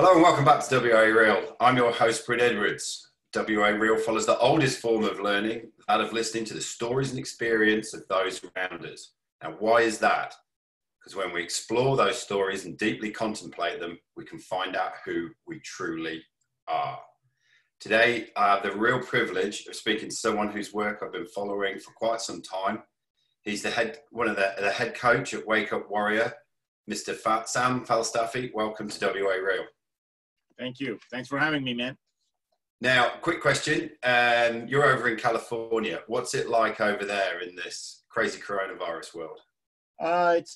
Hello and welcome back to WA Real. I'm your host, Bryn Edwards. WA Real follows the oldest form of learning, that of listening to the stories and experience of those around us. Now, why is that? Because when we explore those stories and deeply contemplate them, we can find out who we truly are. Today, I have the real privilege of speaking to someone whose work I've been following for quite some time. He's the head coach at Wake Up Warrior, Mr. Sam Falsafi. Welcome to WA Real. Thank you. Thanks for having me, man. Now, quick question. You're over in California. What's it like over there in this crazy coronavirus world?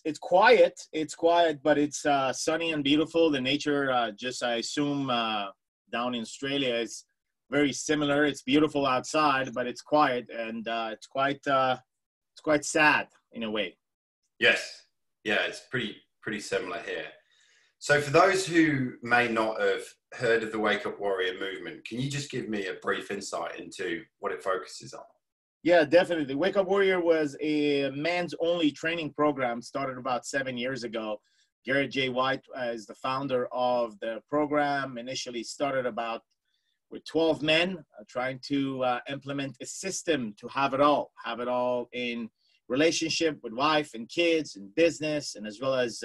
It's quiet. It's quiet, but it's sunny and beautiful. The nature, I assume, down in Australia is very similar. It's beautiful outside, but it's quiet, and it's quite sad in a way. Yes. Yeah, it's pretty similar here. So for those who may not have heard of the Wake Up Warrior movement, can you just give me a brief insight into what it focuses on? Yeah, definitely. Wake Up Warrior was a men's only training program started about 7 years ago. Garrett J. White is the founder of the program. Initially started with 12 men trying to implement a system to have it all in relationship with wife and kids and business, and as well as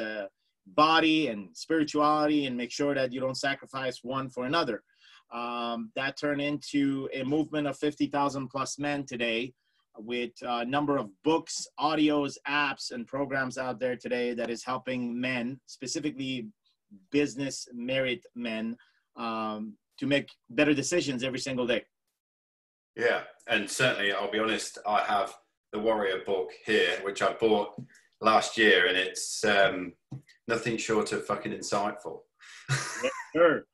body and spirituality, and make sure that you don't sacrifice one for another. That turned into a movement of 50,000 plus men today, with a number of books, audios, apps, and programs out there today that is helping men, specifically business married men, to make better decisions every single day. Yeah, and certainly I'll be honest, I have the Warrior book here, which I bought last year, and it's nothing short of fucking insightful. Yes, sir.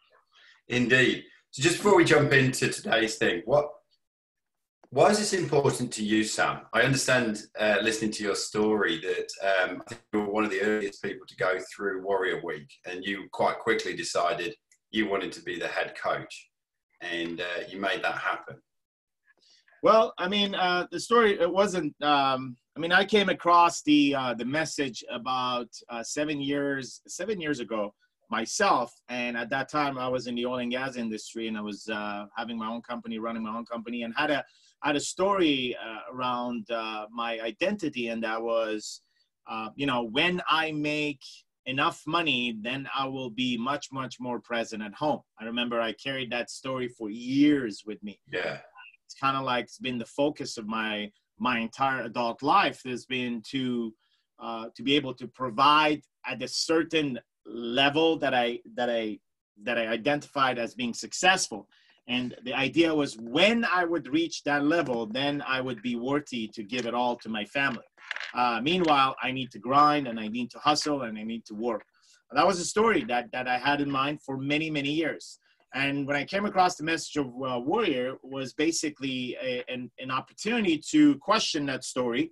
Indeed. So just before we jump into today's thing, why is this important to you, Sam? I understand, listening to your story, that I think you were one of the earliest people to go through Warrior Week, and you quite quickly decided you wanted to be the head coach, and you made that happen. Well, I mean, the story, it wasn't... I came across the message about 7 years ago myself, and at that time I was in the oil and gas industry, and I was having my own company, running my own company, and had a story around my identity, and that was, when I make enough money, then I will be much, much more present at home. I remember I carried that story for years with me. Yeah, it's kind of like it's been the focus of my entire adult life has been to be able to provide at a certain level that I identified as being successful. And the idea was, when I would reach that level, then I would be worthy to give it all to my family. Meanwhile, I need to grind, and I need to hustle, and I need to work. And that was a story that I had in mind for many, many years. And when I came across the message of Warrior, was basically an opportunity to question that story,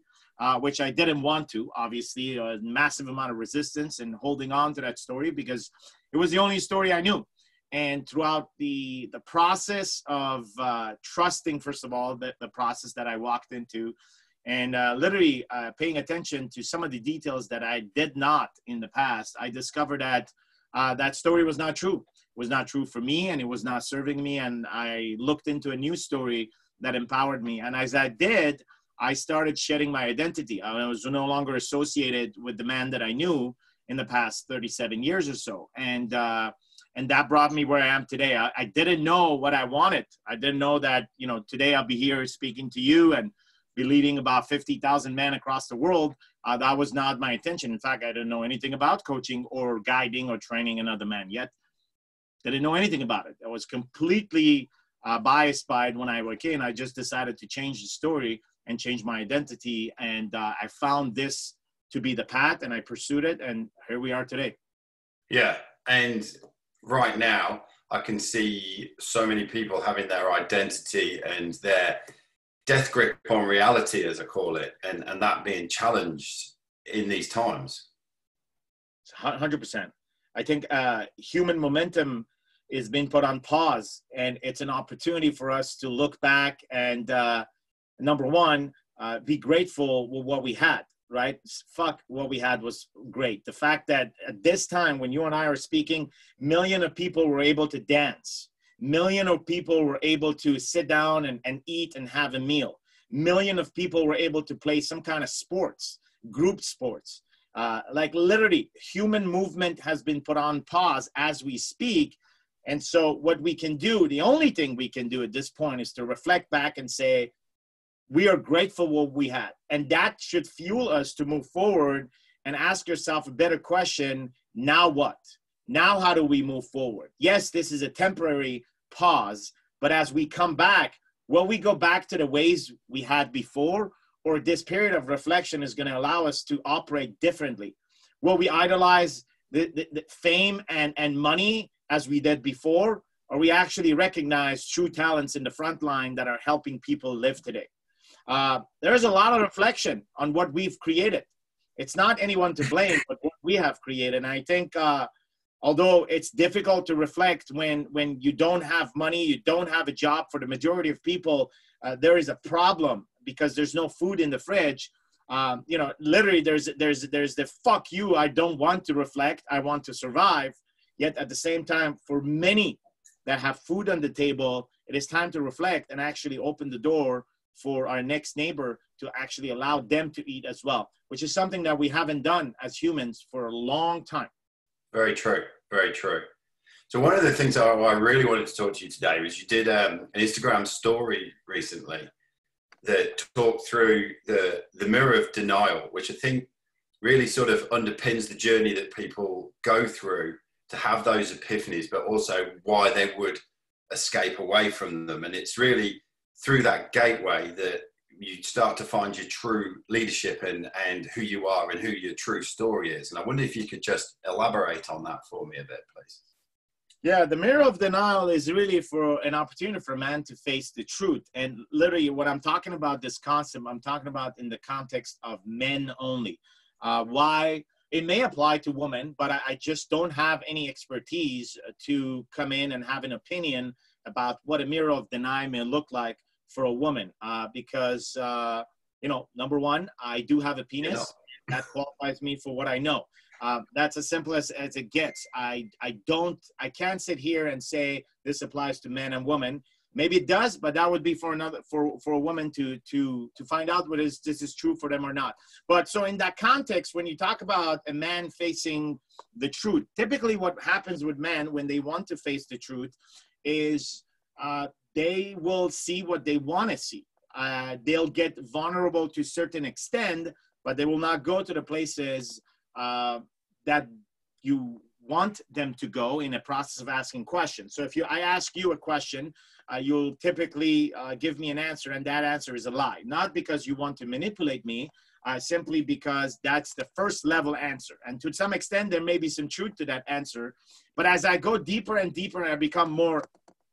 which I didn't want to, obviously, a massive amount of resistance and holding on to that story, because it was the only story I knew. And throughout the process of trusting, first of all, the process that I walked into, and literally paying attention to some of the details that I did not in the past, I discovered that that story was not true. It was not true for me, and it was not serving me. And I looked into a new story that empowered me. And as I did, I started shedding my identity. I was no longer associated with the man that I knew in the past 37 years or so. And that brought me where I am today. I didn't know what I wanted. I didn't know that, today I'll be here speaking to you and be leading about 50,000 men across the world. That was not my intention. In fact, I didn't know anything about coaching or guiding or training another man yet. Didn't know anything about it. I was completely biased by it when I went in. I just decided to change the story and change my identity. And I found this to be the path, and I pursued it. And here we are today. Yeah. And right now, I can see so many people having their identity and their death grip on reality, as I call it, and that being challenged in these times. 100%. I think human momentum is being put on pause, and it's an opportunity for us to look back and, number one, be grateful for what we had. right? Fuck, what we had was great. The fact that at this time, when you and I are speaking, millions of people were able to dance. Millions of people were able to sit down and eat and have a meal. Millions of people were able to play some kind of sports, group sports. Like literally, human movement has been put on pause as we speak. And so what we can do, the only thing we can do at this point is to reflect back and say, we are grateful for what we had. And that should fuel us to move forward and ask yourself a better question. Now what? Now how do we move forward? Yes, this is a temporary pause, but as we come back, will we go back to the ways we had before? Or this period of reflection is going to allow us to operate differently. Will we idolize the fame and money as we did before? Or we actually recognize true talents in the front line that are helping people live today? There's a lot of reflection on what we've created. It's not anyone to blame, but what we have created. And I think although it's difficult to reflect when you don't have money, you don't have a job for the majority of people, there is a problem. Because there's no food in the fridge, you know, literally there's the fuck you, I don't want to reflect, I want to survive. Yet at the same time, for many that have food on the table, it is time to reflect and actually open the door for our next neighbor to actually allow them to eat as well, which is something that we haven't done as humans for a long time. Very true, very true. So one of the things I really wanted to talk to you today was you did an Instagram story recently that talk through the mirror of denial, which I think really sort of underpins the journey that people go through to have those epiphanies, but also why they would escape away from them. And it's really through that gateway that you start to find your true leadership and who you are and who your true story is. And I wonder if you could just elaborate on that for me a bit, please. Yeah, the mirror of denial is really for an opportunity for man to face the truth. And literally what I'm talking about, this concept, I'm talking about in the context of men only. Why it may apply to women, but I just don't have any expertise to come in and have an opinion about what a mirror of denial may look like for a woman. Because, you know, number one, I do have a penis. You know. That qualifies me for what I know. That's as simple as it gets. I can't sit here and say this applies to men and women. Maybe it does, but that would be for a woman to find out whether this is true for them or not. But so in that context, when you talk about a man facing the truth, typically what happens with men when they want to face the truth is they will see what they want to see. They'll get vulnerable to a certain extent, but they will not go to the places that you want them to go in a process of asking questions. So if I ask you a question, you'll typically give me an answer, and that answer is a lie. Not because you want to manipulate me, simply because that's the first level answer. And to some extent, there may be some truth to that answer. But as I go deeper and deeper and I become more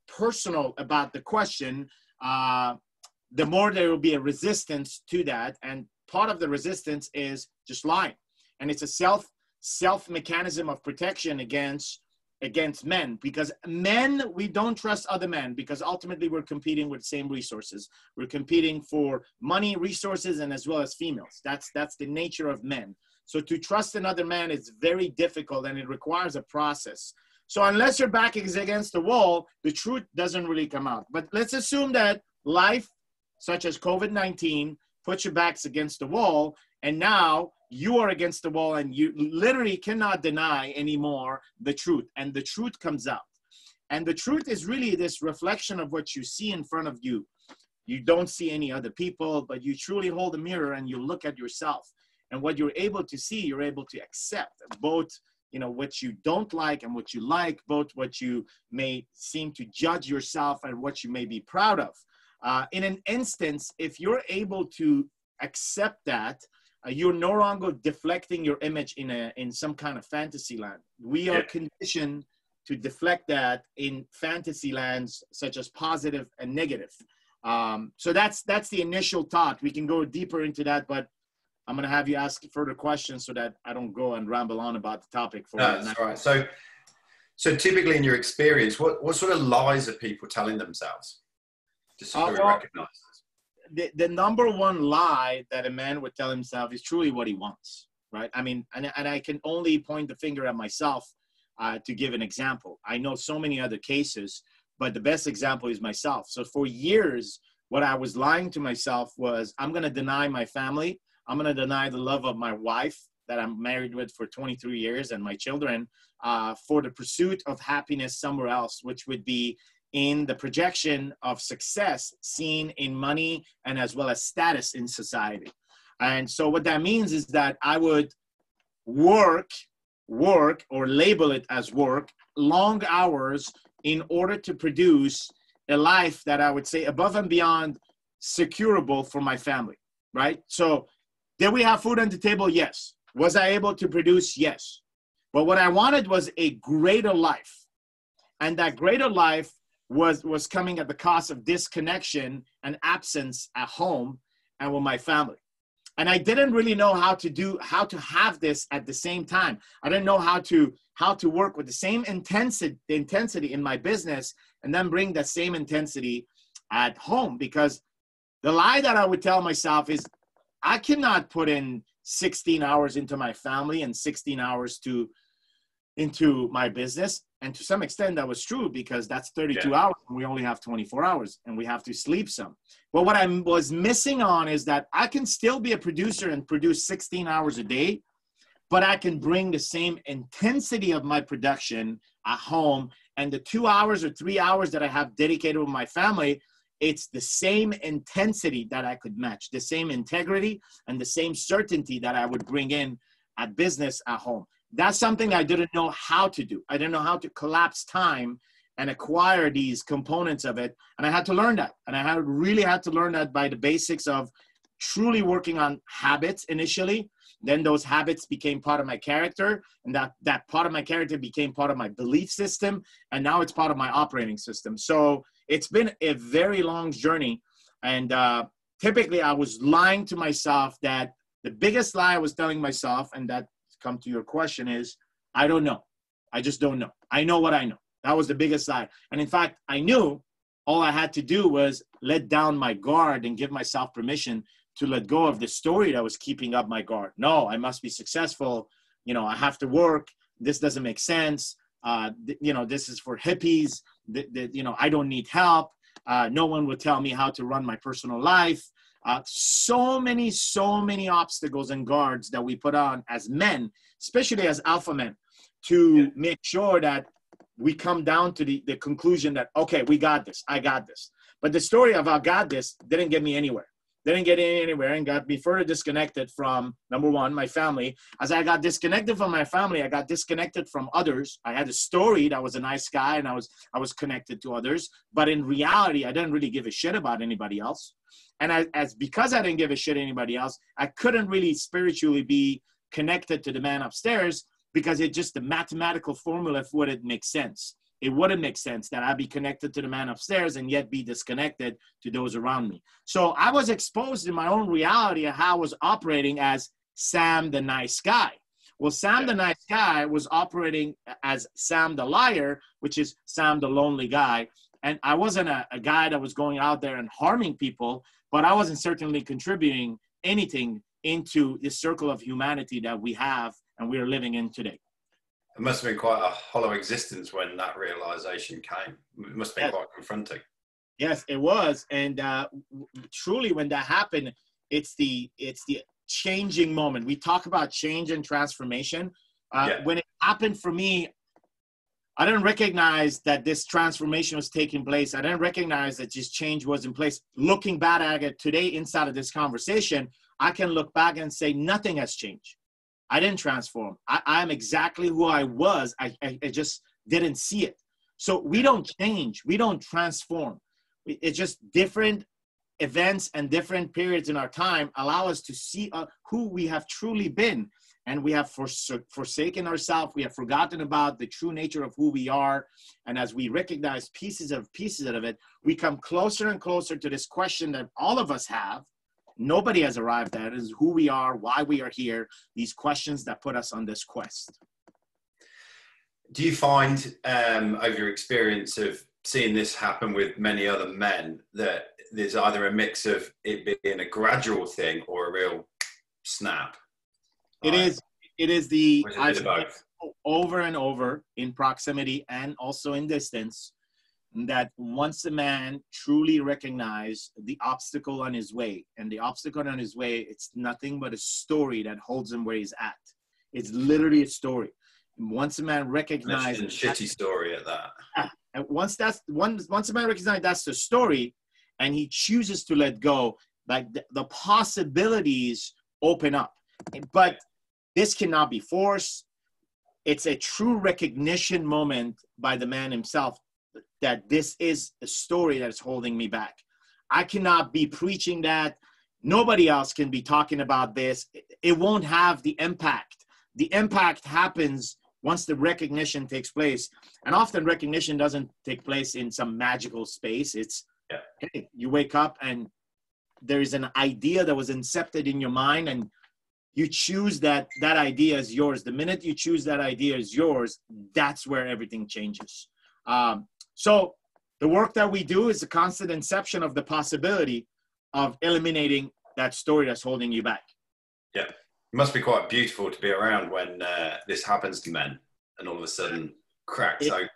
personal about the question, the more there will be a resistance to that. And part of the resistance is just lying. And it's a self mechanism of protection against men, because men, we don't trust other men, because ultimately we're competing with the same resources. We're competing for money, resources, and as well as females. That's the nature of men. So to trust another man is very difficult, and it requires a process. So unless your back is against the wall, the truth doesn't really come out. But let's assume that life, such as COVID-19, puts your backs against the wall, and now you are against the wall and you literally cannot deny anymore the truth. And the truth comes out. And the truth is really this reflection of what you see in front of you. You don't see any other people, but you truly hold a mirror and you look at yourself. And what you're able to see, you're able to accept, both, you know, what you don't like and what you like, both what you may seem to judge yourself and what you may be proud of. In an instance, if you're able to accept that, you're no longer deflecting your image in some kind of fantasy land. We are conditioned to deflect that in fantasy lands such as positive and negative. So that's the initial thought. We can go deeper into that, but I'm going to have you ask further questions so that I don't go and ramble on about the topic. That's all right. So typically in your experience, what sort of lies are people telling themselves? Just so we recognize. the number one lie that a man would tell himself is truly what he wants, right? I mean, and I can only point the finger at myself to give an example. I know so many other cases, but the best example is myself. So for years, what I was lying to myself was, I'm going to deny my family. I'm going to deny the love of my wife that I'm married with for 23 years and my children for the pursuit of happiness somewhere else, which would be in the projection of success seen in money and as well as status in society. And so what that means is that I would work or label it as work, long hours in order to produce a life that I would say above and beyond securable for my family, right? So did we have food on the table? Yes. Was I able to produce? Yes. But what I wanted was a greater life. And that greater life was coming at the cost of disconnection and absence at home and with my family. And I didn't really know how to have this at the same time. I didn't know how to work with the same intensity in my business and then bring that same intensity at home, because the lie that I would tell myself is, I cannot put in 16 hours into my family and 16 hours into my business. And to some extent that was true, because that's 32 hours and we only have 24 hours and we have to sleep some. But what I was missing on is that I can still be a producer and produce 16 hours a day, but I can bring the same intensity of my production at home, and the 2 hours or 3 hours that I have dedicated with my family, it's the same intensity that I could match, the same integrity and the same certainty that I would bring in at business at home. That's something I didn't know how to do. I didn't know how to collapse time and acquire these components of it. And I had to learn that. And I really had to learn that by the basics of truly working on habits initially. Then those habits became part of my character. And that part of my character became part of my belief system. And now it's part of my operating system. So it's been a very long journey. And typically I was lying to myself that the biggest lie I was telling myself, and that come to your question, is I don't know. I just don't know. I know what I know. That was the biggest lie. And in fact, I knew all I had to do was let down my guard and give myself permission to let go of the story that was keeping up my guard. No, I must be successful. You know, I have to work. This doesn't make sense. You know, this is for hippies. You know, I don't need help. No one will tell me how to run my personal life. So many obstacles and guards that we put on as men, especially as alpha men, to make sure that we come down to the conclusion that, okay, we got this, I got this. But the story of I got this didn't get me anywhere. Didn't get me anywhere, and got me further disconnected from, number one, my family. As I got disconnected from my family, I got disconnected from others. I had a story that I was a nice guy and I was connected to others. But in reality, I didn't really give a shit about anybody else. And because I didn't give a shit anybody else, I couldn't really spiritually be connected to the man upstairs, because it's just the mathematical formula for what it makes sense. It wouldn't make sense that I'd be connected to the man upstairs and yet be disconnected to those around me. So I was exposed in my own reality of how I was operating as Sam the nice guy. Well, Sam the nice guy was operating as Sam the liar, which is Sam the lonely guy. And I wasn't a guy that was going out there and harming people, but I wasn't certainly contributing anything into this circle of humanity that we have and we are living in today. It must have been quite a hollow existence when that realization came. It must have been quite confronting. Yes, it was. And truly when that happened, it's the changing moment. We talk about change and transformation. When it happened for me, I didn't recognize that this transformation was taking place. I didn't recognize that this change was in place. Looking back at it today, inside of this conversation, I can look back and say nothing has changed. I didn't transform. I'm exactly who I was. I just didn't see it. So we don't change. We don't transform. It's just different events and different periods in our time allow us to see who we have truly been. And we have forsaken ourselves. We have forgotten about the true nature of who we are. And as we recognize pieces of it, we come closer and closer to this question that all of us have. Nobody has arrived at is who we are, why we are here, these questions that put us on this quest. Do you find over your experience of seeing this happen with many other men, that there's either a mix of it being a gradual thing or a real snap. It is the, I've over and over in proximity and also in distance, that once a man truly recognizes the obstacle on his way, and the obstacle on his way, it's nothing but a story that holds him where he's at. It's literally a story. And once a man recognizes a shitty story at that. And once a man recognizes that's the story, and he chooses to let go, like the possibilities open up. But this cannot be forced. It's a true recognition moment by the man himself that this is a story that's holding me back. I cannot be preaching that. Nobody else can be talking about this. It won't have the impact. The impact happens once the recognition takes place. And often recognition doesn't take place in some magical space. It's, hey, you wake up and there is an idea that was incepted in your mind, and you choose that idea is yours. The minute you choose that idea is yours, that's where everything changes. So the work that we do is a constant inception of the possibility of eliminating that story that's holding you back. Yeah. It must be quite beautiful to be around when this happens to men and all of a sudden cracks open.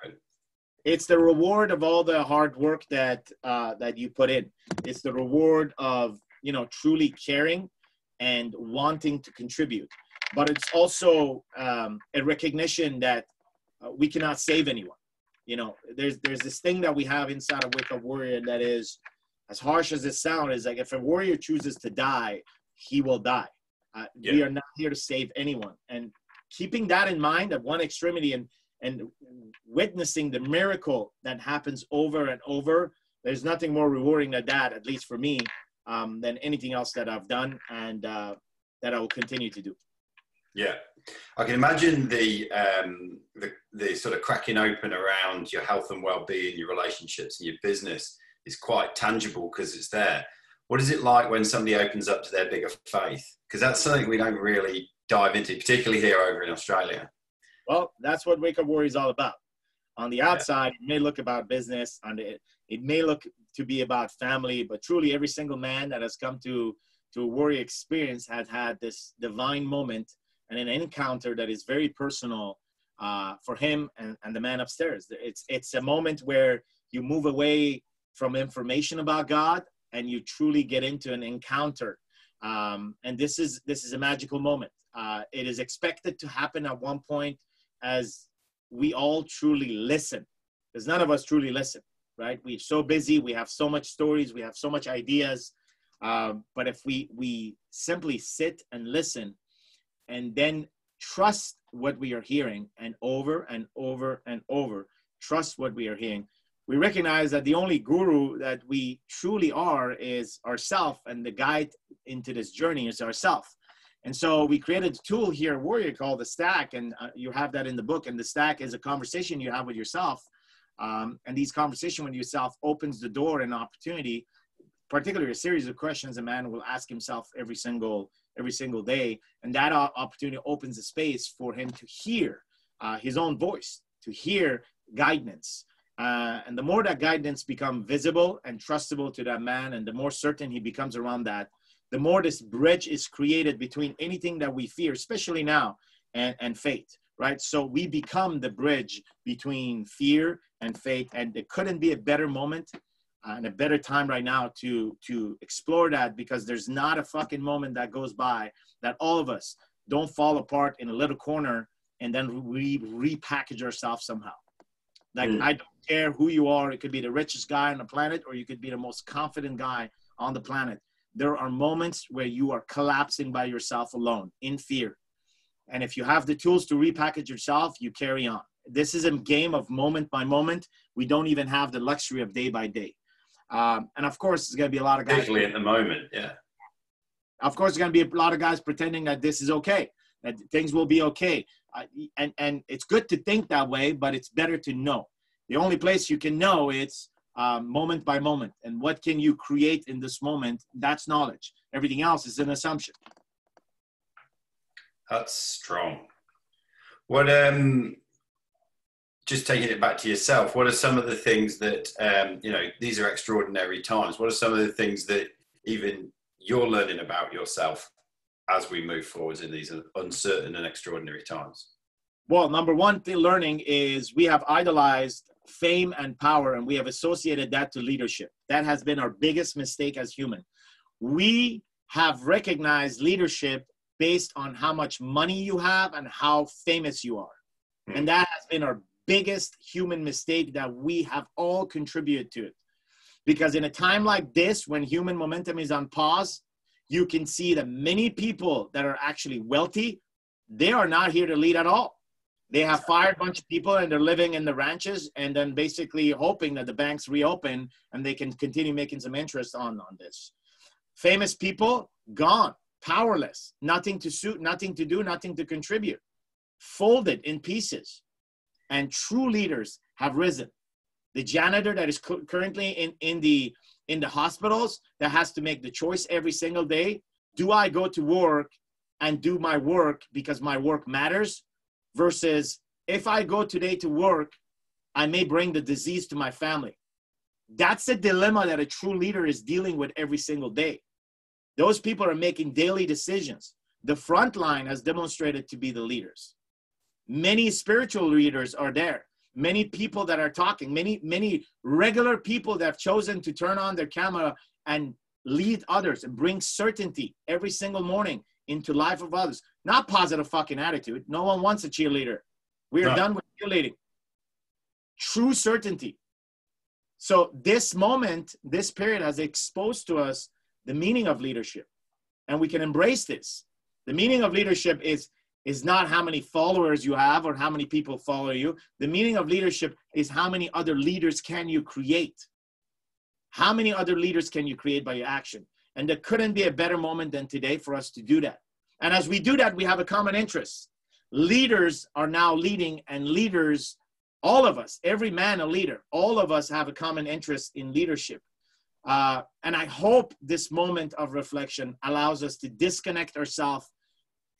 It's the reward of all the hard work that that you put in. It's the reward of, you know, truly caring and wanting to contribute. But it's also a recognition that we cannot save anyone. You know, there's this thing that we have inside of Wake Up Warrior that is, as harsh as it sounds, is like if a warrior chooses to die, he will die. We are not here to save anyone. And keeping that in mind at one extremity and witnessing the miracle that happens over and over, there's nothing more rewarding than that, at least for me, than anything else that I've done and that I will continue to do. Yeah, I can imagine the sort of cracking open around your health and well-being, your relationships and your business is quite tangible because it's there. What is it like when somebody opens up to their bigger faith? Because that's something we don't really dive into, particularly here over in Australia. Well, that's what Wake Up Warrior is all about. On the outside, it may look about business, and it may look to be about family, but truly every single man that has come to a warrior experience has had this divine moment and an encounter that is very personal for him and the man upstairs. It's a moment where you move away from information about God and you truly get into an encounter. And this is a magical moment. It is expected to happen at one point as we all truly listen, because none of us truly listen, right? We're so busy. We have so much stories. We have so much ideas. But if we simply sit and listen and then trust what we are hearing, and over and over and over, trust what we are hearing, we recognize that the only guru that we truly are is ourself, and the guide into this journey is ourself. And so we created a tool here, Warrior, called The Stack, and you have that in the book. And The Stack is a conversation you have with yourself. And these conversation with yourself opens the door and opportunity, particularly a series of questions a man will ask himself every single day. And that opportunity opens a space for him to hear his own voice, to hear guidance. And the more that guidance becomes visible and trustable to that man, and the more certain he becomes around that, the more this bridge is created between anything that we fear, especially now, and faith, right? So we become the bridge between fear and faith, and there couldn't be a better moment and a better time right now to explore that, because there's not a fucking moment that goes by that all of us don't fall apart in a little corner and then we repackage ourselves somehow. Like, I don't care who you are. It could be the richest guy on the planet, or you could be the most confident guy on the planet. There are moments where you are collapsing by yourself alone in fear. And if you have the tools to repackage yourself, you carry on. This is a game of moment by moment. We don't even have the luxury of day by day. And of course, there's going to be a lot of guys. Particularly at the moment, yeah. Of course, there's going to be a lot of guys pretending that this is okay, that things will be okay. And it's good to think that way, but it's better to know. The only place you can know is moment by moment, and what can you create in this moment? That's knowledge. Everything else is an assumption. That's strong. What just taking it back to yourself, what are some of the things that, you know, these are extraordinary times. What are some of the things that even you're learning about yourself as we move forwards in these uncertain and extraordinary times? Well, number one thing learning is we have idolized fame and power, and we have associated that to leadership. That has been our biggest mistake as human. We have recognized leadership based on how much money you have and how famous you are. And that has been our biggest human mistake that we have all contributed to it. Because in a time like this, when human momentum is on pause, you can see that many people that are actually wealthy, they are not here to lead at all. They have fired a bunch of people and they're living in the ranches and then basically hoping that the banks reopen and they can continue making some interest on this. Famous people, gone, powerless, nothing to suit, nothing to do, nothing to contribute, folded in pieces. And true leaders have risen. The janitor that is currently in the hospitals that has to make the choice every single day, do I go to work and do my work because my work matters? Versus if I go today to work, I may bring the disease to my family. That's a dilemma that a true leader is dealing with every single day. Those people are making daily decisions. The front line has demonstrated to be the leaders. Many spiritual leaders are there. Many people that are talking, many regular people that have chosen to turn on their camera and lead others and bring certainty every single morning into life of others. Not positive fucking attitude. No one wants a cheerleader. We are done with cheerleading. True certainty. So this moment, this period has exposed to us the meaning of leadership, and we can embrace this. The meaning of leadership is not how many followers you have or how many people follow you. The meaning of leadership is how many other leaders can you create? How many other leaders can you create by your action? And there couldn't be a better moment than today for us to do that. And as we do that, we have a common interest. Leaders are now leading, and leaders, all of us, every man a leader, all of us have a common interest in leadership. And I hope this moment of reflection allows us to disconnect ourselves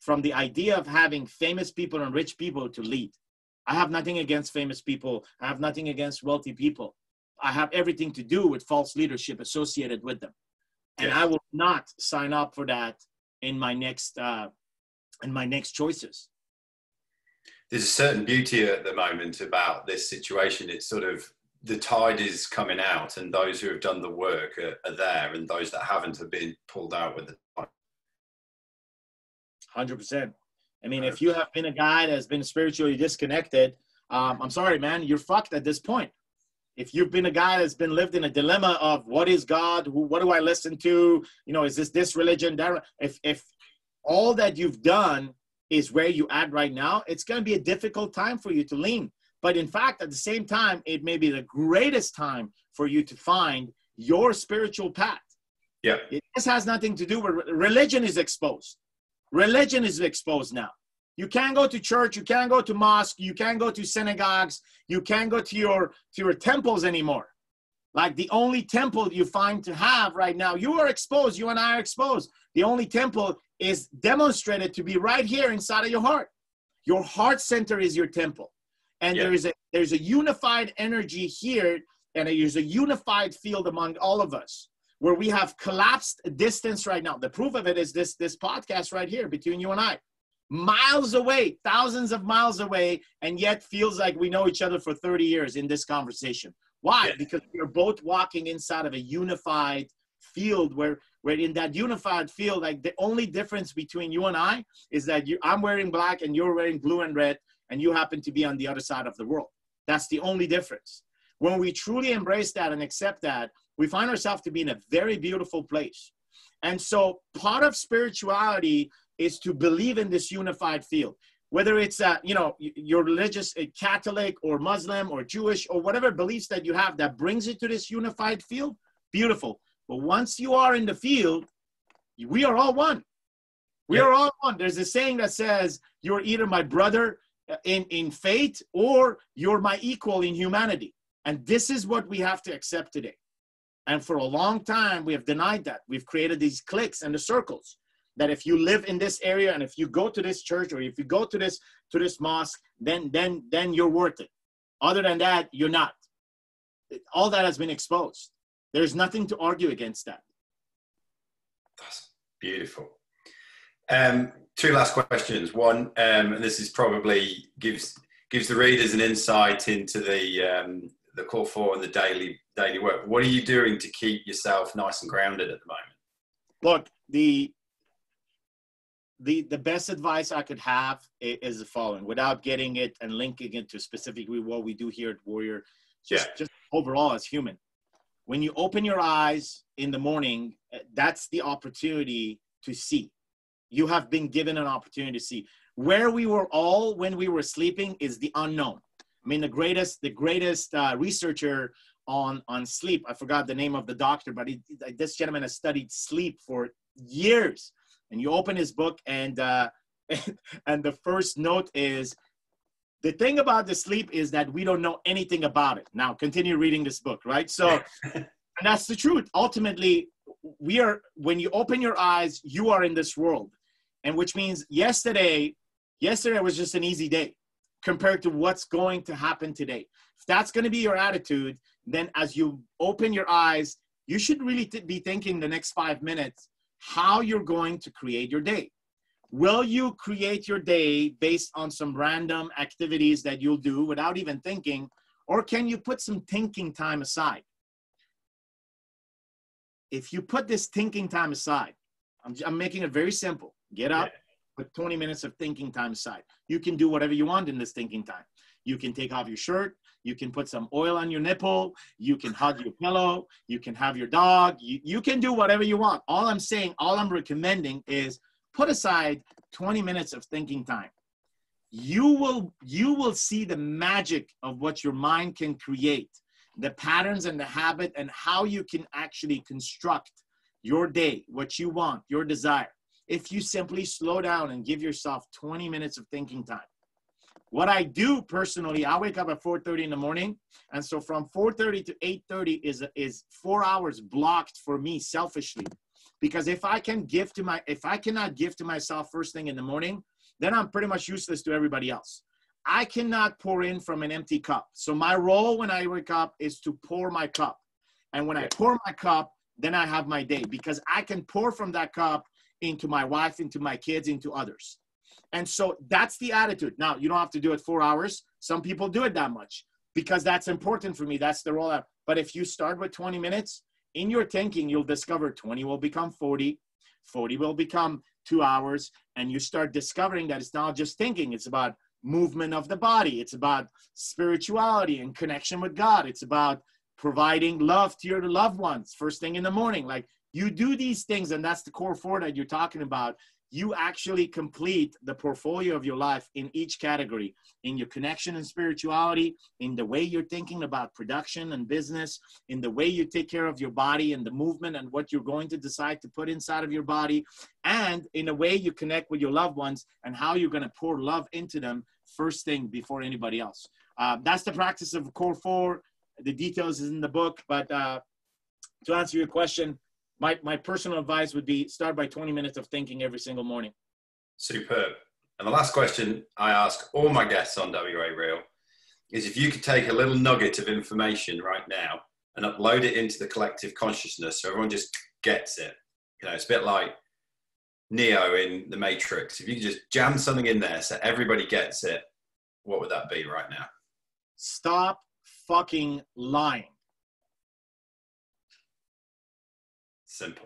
from the idea of having famous people and rich people to lead. I have nothing against famous people. I have nothing against wealthy people. I have everything to do with false leadership associated with them. And I will not sign up for that in my next choices. There's a certain beauty at the moment about this situation. It's sort of the tide is coming out, and those who have done the work are there, and those that haven't have been pulled out with the tide. 100%. I mean, if you have been a guy that has been spiritually disconnected, I'm sorry, man, you're fucked at this point. If you've been a guy that's been lived in a dilemma of what is God, what do I listen to? You know, is this religion? That, if all that you've done is where you at right now, it's going to be a difficult time for you to lean. But in fact, at the same time, it may be the greatest time for you to find your spiritual path. Yeah. This has nothing to do with religion is exposed. Religion is exposed now. You can't go to church, you can't go to mosque, you can't go to synagogues, you can't go to your temples anymore. Like the only temple you find to have right now, you are exposed, you and I are exposed. The only temple is demonstrated to be right here inside of your heart. Your heart center is your temple. And there's a unified energy here, and there's a unified field among all of us, where we have collapsed distance right now. The proof of it is this podcast right here between you and I. Miles away, thousands of miles away, and yet feels like we know each other for 30 years in this conversation. Why? Yeah. Because we're both walking inside of a unified field where in that unified field, like the only difference between you and I is that I'm wearing black and you're wearing blue and red, and you happen to be on the other side of the world. That's the only difference. When we truly embrace that and accept that, we find ourselves to be in a very beautiful place. And so part of spirituality is to believe in this unified field, whether it's your religious Catholic or Muslim or Jewish or whatever beliefs that you have that brings it to this unified field. Beautiful. But once you are in the field, we are all one. We are all one. There's a saying that says you're either my brother in faith or you're my equal in humanity. And this is what we have to accept today. And for a long time, we have denied that. We've created these cliques and the circles. That if you live in this area and if you go to this church or if you go to this mosque, then you're worth it. Other than that, you're not. All that has been exposed. There's nothing to argue against that. That's beautiful. Two last questions. One, and this is probably gives the readers an insight into the core four and the daily work. What are you doing to keep yourself nice and grounded at the moment? Look, the best advice I could have is the following, without getting it and linking it to specifically what we do here at Warrior, just overall as human. When you open your eyes in the morning, that's the opportunity to see. You have been given an opportunity to see. Where we were all when we were sleeping is the unknown. I mean, the greatest researcher on sleep, I forgot the name of the doctor, but this gentleman has studied sleep for years. And you open his book, and the first note is, the thing about the sleep is that we don't know anything about it. Now, continue reading this book, right? So, and that's the truth. Ultimately, when you open your eyes, you are in this world. And which means yesterday was just an easy day compared to what's going to happen today. If that's going to be your attitude, then as you open your eyes, you should really be thinking the next 5 minutes, how you're going to create your day. Will you create your day based on some random activities that you'll do without even thinking, or can you put some thinking time aside? If you put this thinking time aside, I'm making it very simple. Get up, put 20 minutes of thinking time aside. You can do whatever you want in this thinking time. You can take off your shirt. You can put some oil on your nipple. You can hug your pillow. You can have your dog. You can do whatever you want. All I'm saying, all I'm recommending is, put aside 20 minutes of thinking time. You will see the magic of what your mind can create, the patterns and the habit, and how you can actually construct your day, what you want, your desire. If you simply slow down and give yourself 20 minutes of thinking time. What I do personally, I wake up at 4:30 in the morning. And so from 4:30 to 8:30 is 4 hours blocked for me selfishly. Because if I cannot give to myself first thing in the morning, then I'm pretty much useless to everybody else. I cannot pour in from an empty cup. So my role when I wake up is to pour my cup. And when I pour my cup, then I have my day, because I can pour from that cup into my wife, into my kids, into others. And so that's the attitude. Now, you don't have to do it 4 hours. Some people do it that much because that's important for me. That's the role. But if you start with 20 minutes, in your thinking, you'll discover 20 will become 40, 40 will become 2 hours, and you start discovering that it's not just thinking, it's about movement of the body, it's about spirituality and connection with God, it's about providing love to your loved ones first thing in the morning. Like, you do these things, and that's the core four that you're talking about. You actually complete the portfolio of your life in each category, in your connection and spirituality, in the way you're thinking about production and business, in the way you take care of your body and the movement and what you're going to decide to put inside of your body, and in the way you connect with your loved ones and how you're going to pour love into them first thing before anybody else. That's the practice of core four. The details is in the book, but to answer your question, my personal advice would be start by 20 minutes of thinking every single morning. Superb. And the last question I ask all my guests on WA Real is, if you could take a little nugget of information right now and upload it into the collective consciousness so everyone just gets it. You know, it's a bit like Neo in The Matrix. If you could just jam something in there so everybody gets it, what would that be right now? Stop fucking lying. Simple.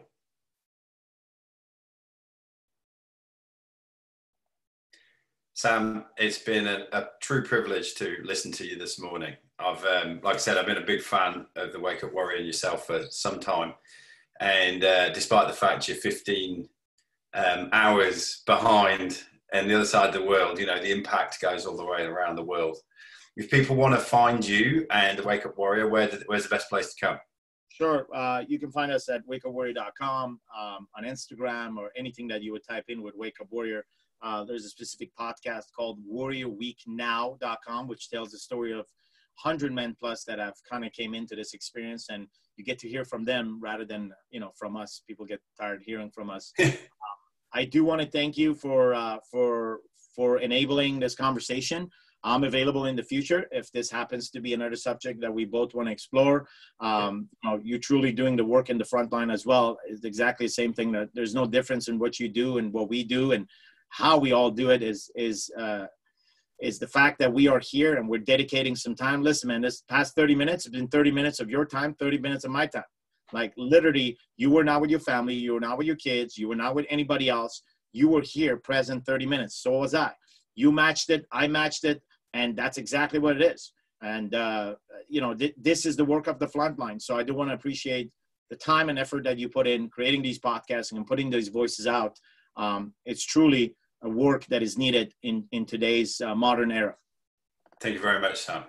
Sam, it's been a true privilege to listen to you this morning. Like I said, I've been a big fan of the Wake Up Warrior and yourself for some time. And despite the fact you're 15 hours behind and the other side of the world, you know, the impact goes all the way around the world. If people want to find you and the Wake Up Warrior, where's the best place to come? Sure. You can find us at wakeupwarrior.com, on Instagram, or anything that you would type in with Wake Up Warrior. There's a specific podcast called Warriorweeknow.com, which tells the story of 100 men plus that have kind of came into this experience, and you get to hear from them rather than, you know, from us. People get tired hearing from us. I do want to thank you for enabling this conversation. I'm available in the future if this happens to be another subject that we both want to explore. You truly doing the work in the front line as well is exactly the same thing. That there's no difference in what you do and what we do and how we all do it is the fact that we are here and we're dedicating some time. Listen, man, this past 30 minutes have been 30 minutes of your time, 30 minutes of my time. Like literally, you were not with your family. You were not with your kids. You were not with anybody else. You were here present 30 minutes. So was I. You matched it. I matched it. And that's exactly what it is. And, this is the work of the front line. So I do want to appreciate the time and effort that you put in creating these podcasts and putting these voices out. It's truly a work that is needed in today's modern era. Thank you very much, Sam.